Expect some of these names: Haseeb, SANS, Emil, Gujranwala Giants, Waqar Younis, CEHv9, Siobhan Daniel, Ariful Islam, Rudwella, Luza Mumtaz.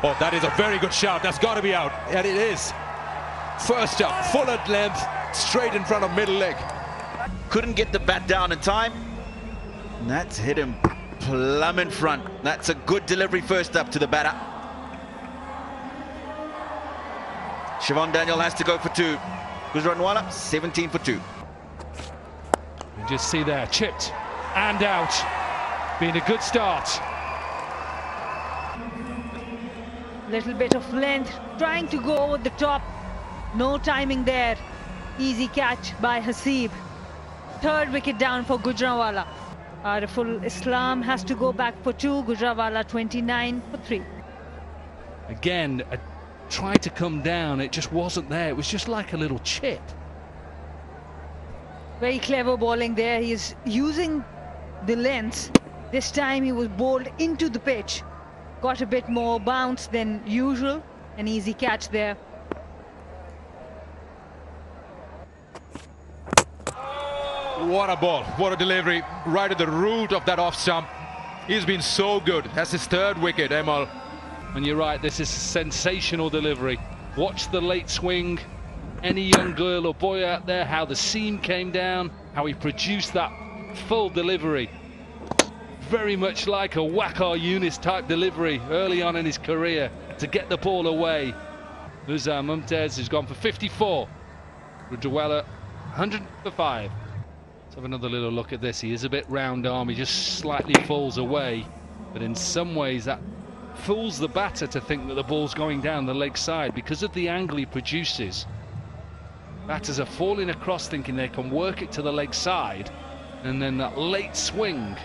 Oh, that is a very good shot. That's got to be out. And it is. First up, full at length, straight in front of middle leg. Couldn't get the bat down in time. And that's hit him plumb in front. That's a good delivery first up to the batter. Siobhan Daniel has to go for two. Because Rudwella, 17 for two. You just see there, chipped and out. Been a good start. Little bit of length, trying to go over the top. No timing there. Easy catch by Haseeb. Third wicket down for Gujranwala. Ariful Islam has to go back for two. Gujranwala 29 for three. Again, tried to come down. It just wasn't there. It was just like a little chip. Very clever bowling there. He is using the length. This time he was bowled into the pitch. Got a bit more bounce than usual. An easy catch there. What a ball, what a delivery, right at the root of that off stump. He's been so good. That's his third wicket, Emil. And you're right, this is a sensational delivery. Watch the late swing. Any young girl or boy out there, how the seam came down, how he produced that full delivery. Very much like a Waqar Younis type delivery early on in his career to get the ball away. Luza Mumtaz has gone for 54. Rudwella, 105. Let's have another little look at this. He is a bit round arm. He just slightly falls away. But in some ways that fools the batter to think that the ball's going down the leg side because of the angle he produces. Batters are falling across thinking they can work it to the leg side. And then that late swing.